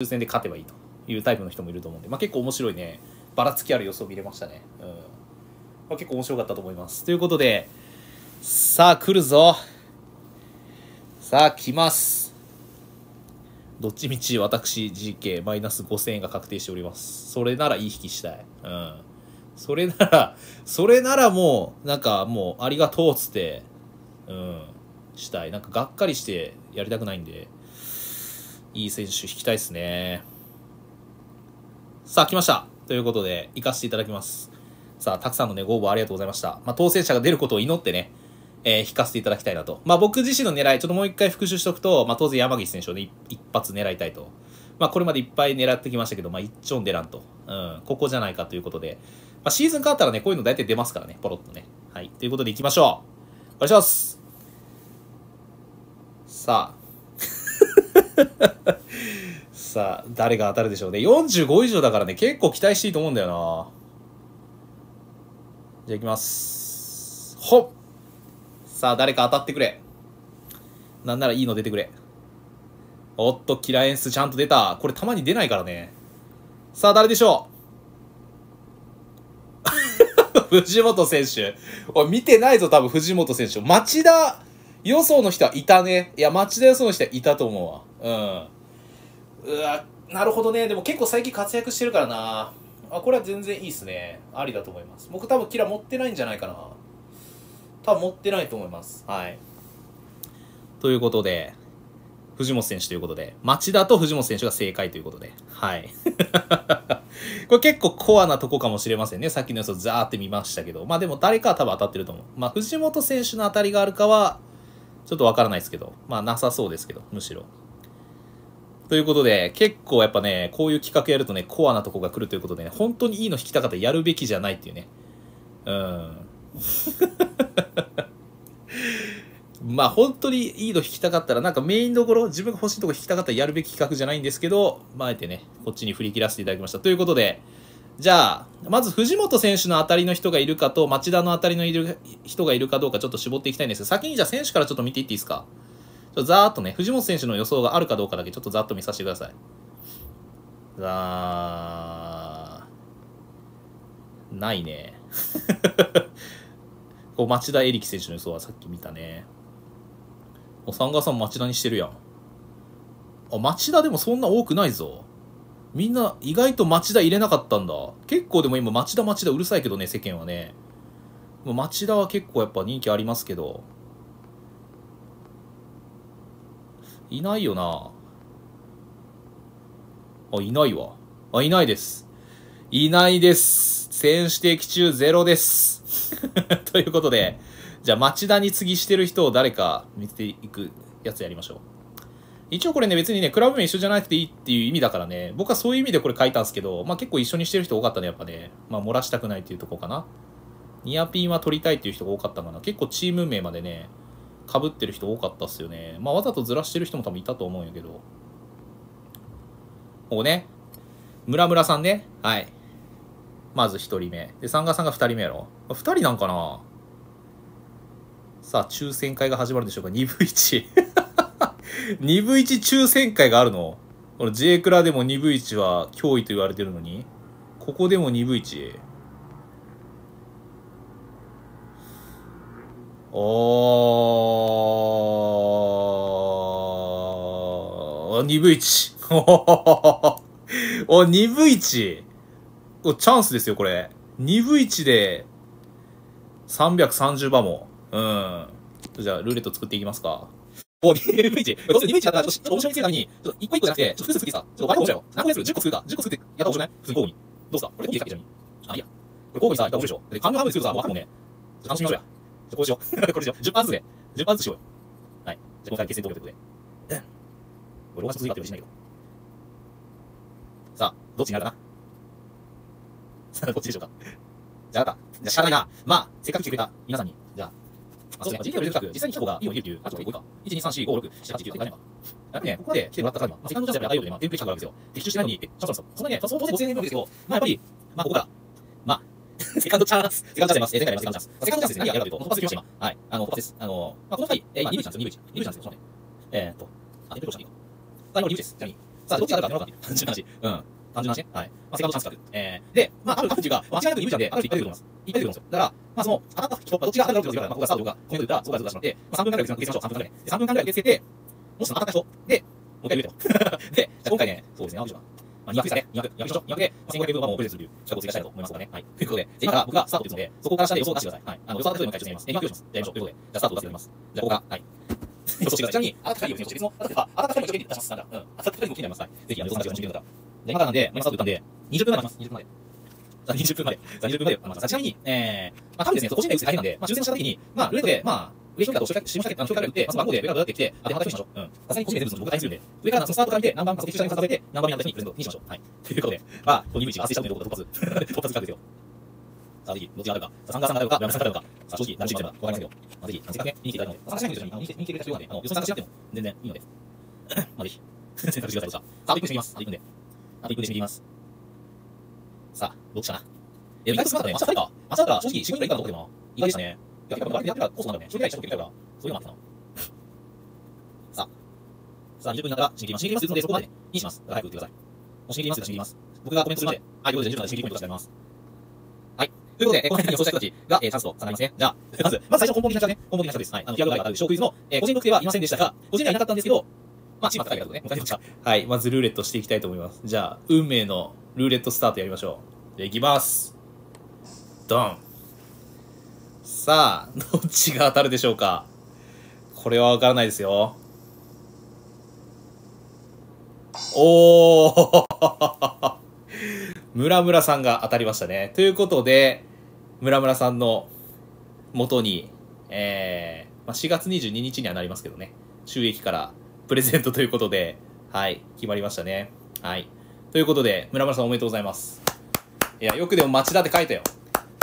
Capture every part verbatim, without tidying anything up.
抽選で勝てばいいというタイプの人もいると思うんで、まあ、結構面白いね、ばらつきある予想見れましたね。うん、まあ、結構面白かったと思います。ということで、さあ来るぞ。さあ来ます。どっちみち私 ジーケー マイナスごせんえんが確定しております。それならいい引きしたい。うん。それなら、それならもう、なんかもうありがとうっつって、うん、したい。なんかがっかりしてやりたくないんで、いい選手引きたいですね。さあ来ましたということで行かせていただきます。さあたくさんのねご応募ありがとうございました。まあ、当選者が出ることを祈ってね、えー、引かせていただきたいなと。まあ僕自身の狙いちょっともう一回復習しておくと、まあ、当然山岸選手をね一発狙いたいと。まあこれまでいっぱい狙ってきましたけど、まあ一丁出らんと、うん、ここじゃないかということで、まあ、シーズン変わったらねこういうの大体出ますからね、ポロッとね。はい、ということで行きましょう。お願いします。さあさあ誰が当たるでしょうね。よんじゅうご以上だからね結構期待していいと思うんだよな。じゃあいきます。ほっ。さあ誰か当たってくれ。なんならいいの出てくれ。おっとキラーエンスちゃんと出た。これたまに出ないからね。さあ誰でしょう。藤本選手、おい見てないぞ多分。藤本選手、町田予想の人はいたね。いや、町田予想の人はいたと思うわ。うん。うわ、なるほどね。でも結構最近活躍してるからな。あ、これは全然いいっすね。ありだと思います。僕多分キラ持ってないんじゃないかな。多分持ってないと思います。はい。ということで、藤本選手ということで、町田と藤本選手が正解ということで。はい。これ結構コアなとこかもしれませんね。さっきの予想ザーって見ましたけど。まあでも誰かは多分当たってると思う。まあ藤本選手の当たりがあるかは、ちょっとわからないですけど、まあなさそうですけど、むしろ。ということで、結構やっぱね、こういう企画やるとね、コアなとこが来るということでね、本当にいいの引きたかったらやるべきじゃないっていうね。うん。まあ本当にいいの引きたかったら、なんかメインどころ、自分が欲しいとこ引きたかったらやるべき企画じゃないんですけど、まああえてね、こっちに振り切らせていただきました。ということで、じゃあ、まず藤本選手の当たりの人がいるかと、町田の当たりのいる人がいるかどうかちょっと絞っていきたいんですけど、先にじゃあ選手からちょっと見ていっていいですか。ちょっとざーっとね、藤本選手の予想があるかどうかだけちょっとざっと見させてください。あー、ないね。こう町田エリキ選手の予想はさっき見たね。お、サンガさん町田にしてるやん。あ、町田でもそんな多くないぞ。みんな意外と町田入れなかったんだ。結構でも今町田町田うるさいけどね、世間はね。町田は結構やっぱ人気ありますけど。いないよな。あ、いないわ。あ、いないです。いないです。選手的中ゼロです。ということで、じゃあ町田に次してる人を誰か見ていくやつやりましょう。一応これね、別にね、クラブ名一緒じゃなくていいっていう意味だからね、僕はそういう意味でこれ書いたんですけど、まあ結構一緒にしてる人多かったね、やっぱね。まあ漏らしたくないっていうとこかな。ニアピンは取りたいっていう人が多かったかな。結構チーム名までね、被ってる人多かったっすよね。まあわざとずらしてる人も多分いたと思うんやけど。ここね、村村さんね。はい。まず一人目。で、サンガさんが二人目やろ。二人なんかな。さあ、抽選会が始まるんでしょうか。二分一。に部いち抽選会があるの？この J クラでもに部いちは脅威と言われてるのに、ここでもに部いち。おー、に部いち。お、に部いち。お、チャンスですよ、これ。に部いちでさんびゃくさんじゅうばんも。うん。じゃあ、ルーレット作っていきますか。お、にぶいち。どうせにぶいちだったら、ちょっと面白いにつけるために、ちょっといっこいっこじゃなくて、ちょっと複数作ってさ、ちょっとお前も面白いよ。何個やつ？ じゅっこ作るか。じゅっこ作ってやったら面白いね。普通に交互に。どうすか？これ交互にやったらいいじゃん。あ、いいや。これ交互にさ、やったら面白いでしょ。で、半分半分にするとさ、もう分かるもんね。楽しみましょうや。じゃ、こうしよう。これしよう。じゅっパーずつで。じゅっパーずつしようよ。はい。じゃ、今回決戦投票ということで。うん。俺、同じ続いたってしないけど。さあ、どっちになるかな？さあ、どっちでしょうか。じゃあ、なんか、じゃあ、仕方ないな。まあ、せっかく来てくれた皆さんに、じゃあ、そうですね。ジーケー の近く、実際に来た方がいいようにできる。あ、ちょっとこういいか。いち、に、さん、し、ご、ろく、しち、はち、きゅう、じゅう、じゅういち、じゅうに、さん、し、ご、ろく、しち、はち、きゅう、じゅう、じゅういち、じゅうに、さん、じゅうご、ろく、しち、はち、きゅう、じゅう、じゅういち、じゅうに、まあ、ね、ここで、来てもらった方がいいように、まあ、全部来たわけですよ。的中しないに、チャンスなんですよ。そんなに、その当然強いんですけど、まあ、やっぱり、まあ、ここから、まあ、セカンドチャンス、セカンドチャンスあります。え、前回あります、セカンドチャンス。セカンドチャンスですね。何がやるかというと、突発できました、今。はい。あの、突発です。あの、まあ、このふたり、え、今、にぶいちなんですよ、にぶいち。にぶいちなんですよ、そうね。えーっと、あ、にぶいちなんですよ。さあ、今、にぶいちです。じゃあ、に。さあ、どっちがあるかっていうのか。単純な話。うん。単純な話ね。はい。まあ、セカンドチャンス格。えー、で、まあ、ある、あるっていうか、間違いなくイムちゃんで、ある人いっぱいいると思います。いっぱいいると思うんですよ。だから、まあ、その、当たった人、どっちが当たるかっていうのか、ここがスタートとか、コメント言ったら、そこからずっと出したので、まあ、さんぷんかんぐらい受け付けましょう。さんぷんかんぐらい。で、さんぷんかんぐらい受け付けて、もしその当たった人、で、もう一回入れてと。で、今回ね、そうですね、あるでしょうか。まあ、にひゃくですかね。にひゃく、にひゃくでしょ。にひゃくで、まあ、せんごひゃくえんぶんはもうプレゼントするという資格を追加したいと思いますからね。はい。ということで、今から僕がスタートって言うので、そこから下で予想を出してください。はい。あの、予想を出すのでもう一回説明します。え、にひゃく用意します。じゃあ、よいしょ。ということで、じゃあ、スタートを出してみます。じゃあ、ここから、はい。予想してください。ちなみに、あなたがいい予想して、別の、あなたが、あなたがいい予想して、出します。なんだ。うん。あなたがいい予想して、出します。ぜひ、あの、予想を出してください。じゃあ、今からなんで、今スタート打ったんで、にじゅっぷんまで待ちます。にじゅっぷんまで。さあ、にじゅっぷんまで。さあ、にじゅっぷんまで待ちます。ちなみに、えー、まあ、多分ですね、個人で打つ大変なんで、まあ、抽選した時に、まあ、ルーレットで、まあ、上からと下から打って、まず番号で上からどうやってきて、当てはまった人にしましょう。うん。さすがに個人で全部僕が対するんで、上からそのスタートから見て、何番か、その決勝者に重ねて、何番目の人にプレゼントにしましょう。はい。ということで、まあ、このにぶいち発生したということで突発、突発かですよ。さあ、ぜひ、どっちがあるか。さあ、さんがさんがあるか、村山さんがあるか。さあ、正直、何時間かわかりますけど、まあ、ぜひ、せっかくね、見に来ていただいたので、参加者に見に来ていただいた人がね、あの、予想参加しなくても、全然いいので。まあ、ぜひ、選択してください。さあ、あといっぷんで締めます。あといっぷんで。あといっぷんで締めます。さあ、どっちかな。え、意外と少なかったね。明日誰か。明日だから、正直、よんぶんのいち以下のところでも、意外でしたね。いや、結構、割とやってたらコースなんだね。一人ぐらい一緒に受けたから、そういうのもあったな。さあ、さあ、にじゅっぷんになったら、締め切ります。締め切ります。打つので、そこまでね、インします。早く打ってください。締め切ります。締め切ります。僕がコメントするまで、はい、ということで、じゅっぷんまで締め切りコメントしてあります。はい。ということで、この辺に予想した人たちが、えー、チャンスと下がりますね。じゃあ、まず、まず最初の根本的な人ね。根本的な人です。はい。あの、ピアノがある小クイズの、えー、個人特定はいませんでしたが、個人ではいなかったんですけど、まあ、チームは高いからとね、もう大丈夫でした。はい。まず、ルーレットしていきたいと思います。じゃあ、運命のルーレットスタートやりましょう。じゃあ、いきます。ドン。さあ、どっちが当たるでしょうか。これはわからないですよ。おームラムラさんが当たりましたね。ということで、ムラムラさんの元に、えー、まあ、しがつにじゅうににちにはなりますけどね、収益からプレゼントということで、はい、決まりましたね。はい。ということで、ムラムラさんおめでとうございます。いや、よくでも町田って書いたよ。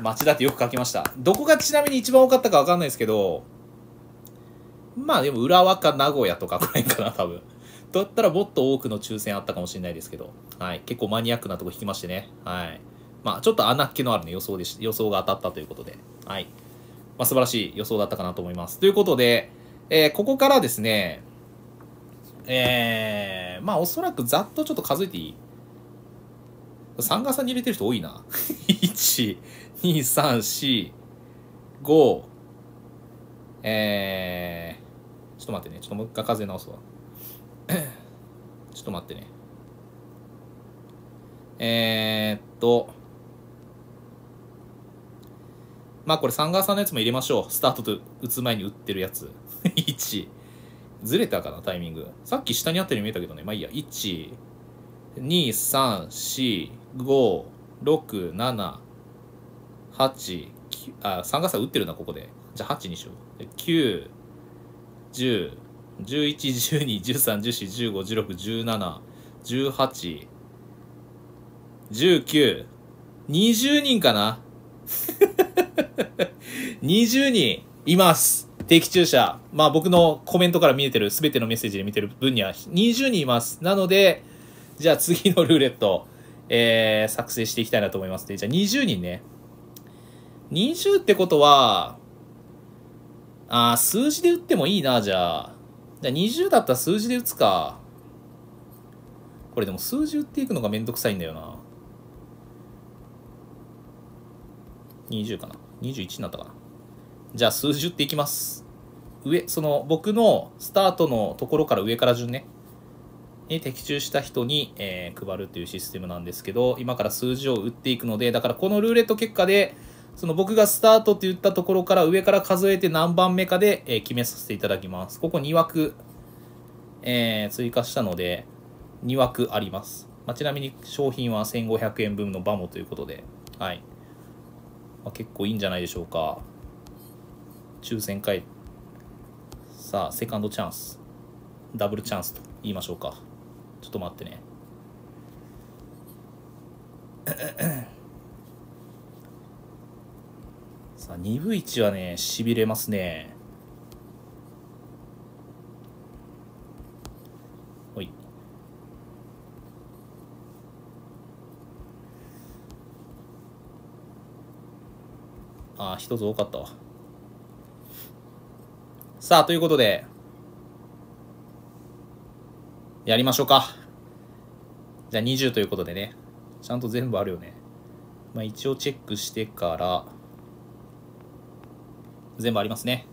町田ってよく書きました。どこがちなみに一番多かったかわかんないですけど、まあでも浦和か名古屋とかこれかな、多分。だったらもっと多くの抽選あったかもしれないですけど、はい、結構マニアックなとこ引きましてね、はい、まあちょっと穴っ気のある、ね、予想でし予想が当たったということで、はい、まあ、素晴らしい予想だったかなと思います。ということで、えー、ここからですね、えー、まあおそらくざっとちょっと数えていい？さんがさんに入れてる人多いな。いち、に、さん、し、ご、えー、ちょっと待ってね、ちょっともう一回数え直すわ。ちょっと待ってね。えー、っと。まあこれ、サンガーさんのやつも入れましょう。スタートと打つ前に打ってるやつ。いち。ずれたかな、タイミング。さっき下にあったように見えたけどね。まあいいや。いち、に、さん、し、ご、ろく、なな、はち、きゅう。あ、サンガーさん打ってるな、ここで。じゃあはちにしよう。きゅう、じゅう、じゅういち、じゅうに、じゅうさん、じゅうよん、じゅうご、じゅうろく、じゅうなな、じゅうはち、じゅうきゅう、にじゅうにんかな。にじゅうにんいます。的中者。まあ僕のコメントから見えてる、すべてのメッセージで見てる分にはにじゅうにんいます。なので、じゃあ次のルーレット、えー、作成していきたいなと思いますね。じゃあにじゅうにんね。にじゅうってことは、ああ、数字で打ってもいいな、じゃあ。じゃあにじゅうだったら数字で打つか。これでも数字打っていくのがめんどくさいんだよな。にじゅうかな。にじゅういちになったかな。じゃあ数字打っていきます。上、その僕のスタートのところから上から順ね。に的中した人に、えー、配るというシステムなんですけど、今から数字を打っていくので、だからこのルーレット結果で、その僕がスタートって言ったところから上から数えて何番目かで決めさせていただきます。ここに枠、えー、追加したのでに枠あります。まあ、ちなみに商品はせんごひゃくえんぶんのバモということで、はい。まあ、結構いいんじゃないでしょうか。抽選会。さあ、セカンドチャンス。ダブルチャンスと言いましょうか。ちょっと待ってね。にぶいちはね、しびれますね。ほい。ああ、一つ多かったわ。さあ、ということで、やりましょうか。じゃあにじゅうということでね、ちゃんと全部あるよね。まあ一応チェックしてから、全部ありますね。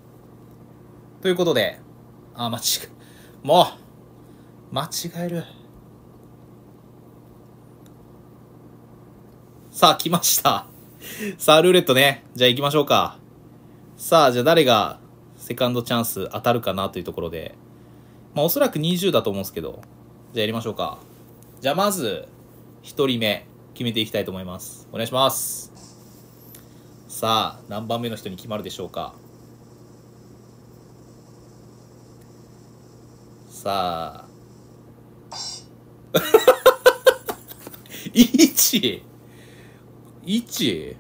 ということで、あ、間違え、もう間違える。さあ、来ました。さあ、ルーレットね。じゃあ行きましょうか。さあ、じゃあ誰がセカンドチャンス当たるかなというところで。まあおそらくにじゅうだと思うんですけど。じゃあやりましょうか。じゃあまず、ひとりめ、決めていきたいと思います。お願いします。さあ、何番目の人に決まるでしょうか。さあ。いち！ いち？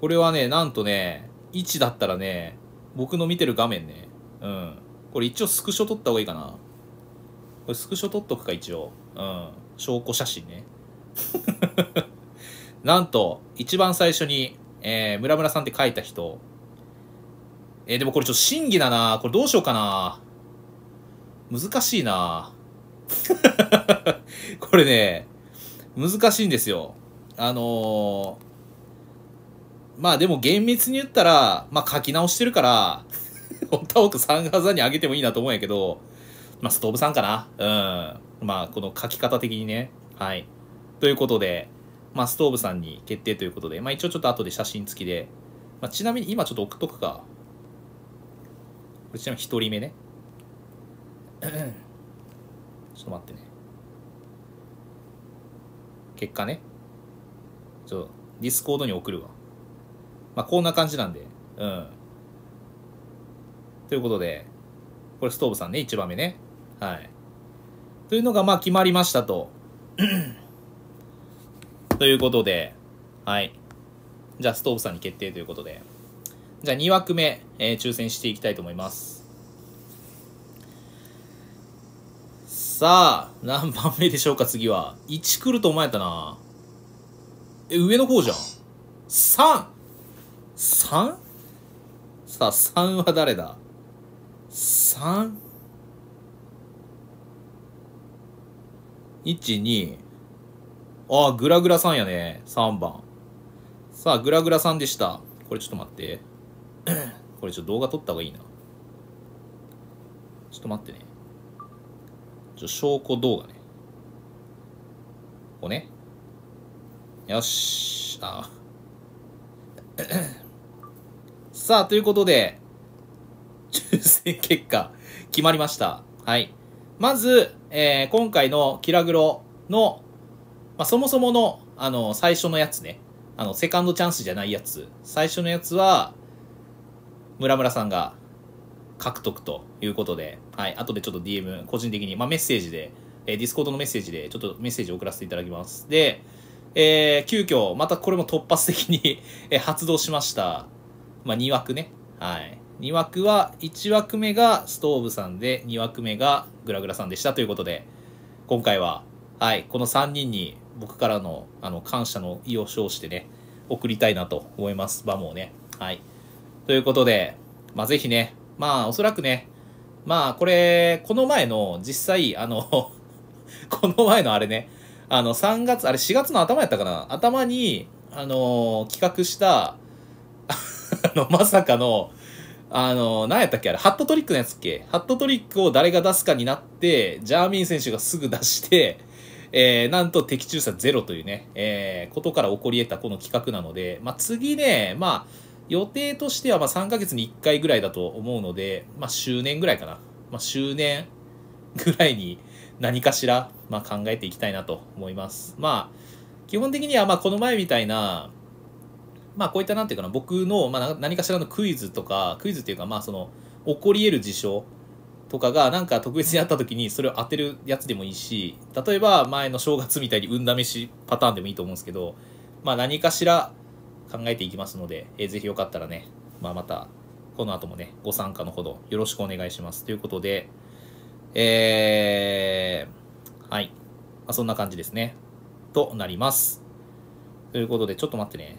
これはね、なんとね、いちだったらね、僕の見てる画面ね。うん。これ一応スクショ撮った方がいいかな。これスクショ撮っとくか、一応。うん。証拠写真ね。なんと、一番最初に、えー、ムラムラさんって書いた人。えー、でもこれちょっと審議だな。これどうしようかな。難しいな。これね、難しいんですよ。あのー、まあでも厳密に言ったら、まあ書き直してるから、本当は僕さんがざに上げてもいいなと思うんやけど、まあストーブさんかな。うん。まあこの書き方的にね。はい。ということで、まあストーブさんに決定ということで、まあ一応ちょっと後で写真付きで、まあちなみに今ちょっと置くとくか。これちなみにひとりめね。ちょっと待ってね。結果ね。ちょっとディスコードに送るわ。まあこんな感じなんで。うん。ということで、これストーブさんね、いちばんめね。はい。というのが、まあ、決まりましたと。ということで、はい。じゃあ、ストーブさんに決定ということで。じゃあ、にわくめ、えー、抽選していきたいと思います。さあ、何番目でしょうか、次は。いち来ると思えたな。え、上の方じゃん。さん！ さん？ さあ、さんは誰だ？さん？ いち、に。ああ、グラグラさんやね。さんばん。さあ、グラグラさんでした。これちょっと待って。これちょっと動画撮った方がいいな。ちょっと待ってね。ちょ、証拠動画ね。ここね。よし。ああ。さあ、ということで、抽選結果、決まりました。はい。まず、えー、今回のキラグロの、まあ、そもそもの、あの、最初のやつね。あの、セカンドチャンスじゃないやつ。最初のやつは、ムラムラさんが獲得ということで、はい。後でちょっと ディーエム、個人的に、まあ、メッセージで、えー、ディスコードのメッセージで、ちょっとメッセージを送らせていただきます。で、えー、急遽、またこれも突発的に発動しました。まあ、に枠ね。はい。に枠は、いち枠目がストーブさんで、に枠目がグラグラさんでしたということで、今回は、はい、このさんにんに僕からの、あの、感謝の意を称してね、送りたいなと思います。バモをね。はい。ということで、まあ、ぜひね、まあ、おそらくね、まあ、これ、この前の、実際、あの、この前のあれね、あの、さんがつ、あれしがつの頭やったかな、頭に、あの、企画した、あの、まさかの、あの、何やったっけあれ、ハットトリックのやつっけハットトリックを誰が出すかになって、ジャーミン選手がすぐ出して、えー、なんと的中差ゼロというね、えー、ことから起こり得たこの企画なので、まあ、次ね、まあ、予定としてはまあさんかげつにいっかいぐらいだと思うので、まあ、周年ぐらいかな。まあ、周年ぐらいに何かしら、まあ、考えていきたいなと思います。まあ、基本的には、まあ、この前みたいな、まあこういったなんていうかな、僕の、まあ、何かしらのクイズとか、クイズっていうかまあその、起こり得る事象とかがなんか特別にあった時にそれを当てるやつでもいいし、例えば前の正月みたいに運試しパターンでもいいと思うんですけど、まあ何かしら考えていきますので、えー、ぜひよかったらね、まあまたこの後もね、ご参加のほどよろしくお願いします。ということで、えー、はい。まあ、そんな感じですね。となります。ということで、ちょっと待ってね。